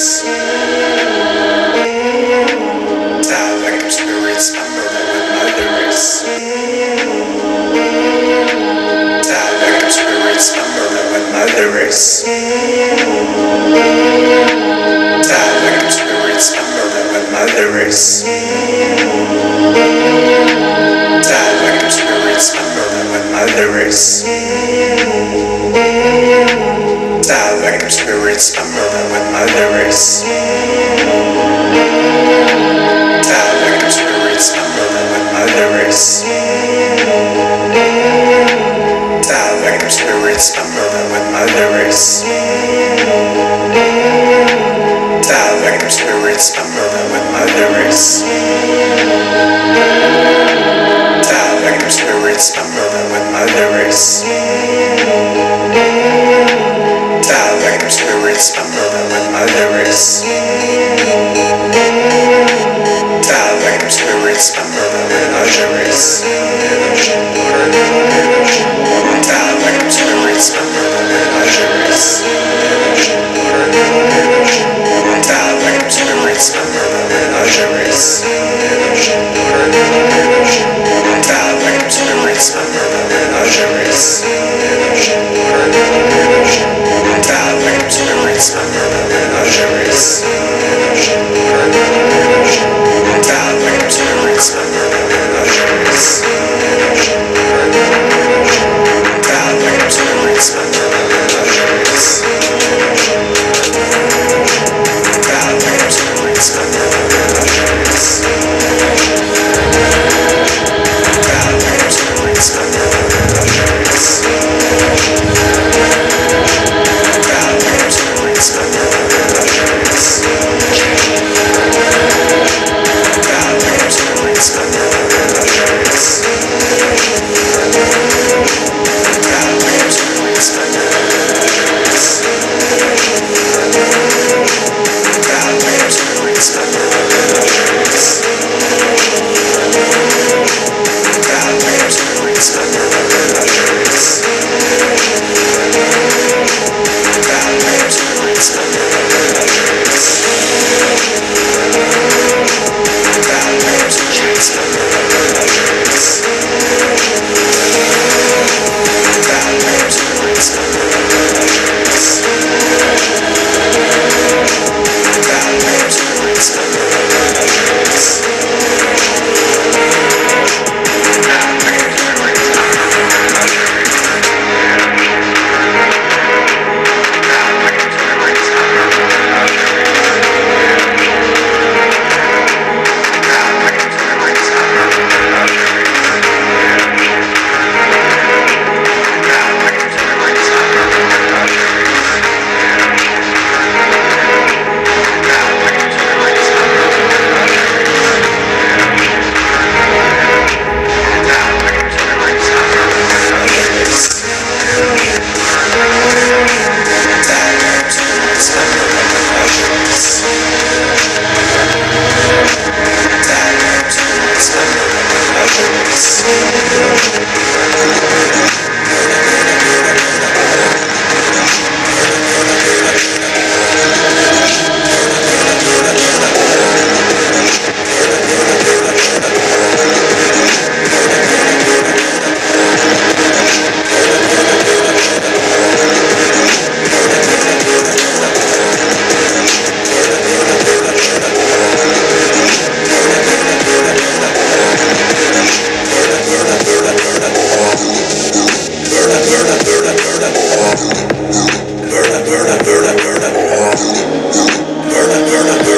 spirits. Dialectic of spirits, I murder with my lyrics. Dialectic of spirits, I murder with my lyrics. Dialectic of spirits, I murder with my lyrics. Dialectic of spirits, I murder with my lyrics. Dialectic of spirits, I murder with my lyrics. Dialectic of spirits, I murder with my lyrics. Dialectic of spirits, I murder with my lyrics. Dialectic of spirits, I murder with my lyrics. Dialectic of spirits, I murder with my lyrics. Dialectic of spirits, I murder with my lyrics. Dialectic of spirits, I murder with my lyrics. Dialectic of spirits, I murder with my lyrics. Dialectic of spirits, I murder with my lyrics. Dialectic of spirits, I murder with my lyrics. Dialectic of spirits, I murder with my lyrics. Dialectic of spirits, I murder with my lyrics. Dialectic of spirits, I murder with my lyrics. Dialectic of spirits, I murder with my lyrics. Dialectic of spirits, I murder with my lyrics. Burn up, burn up.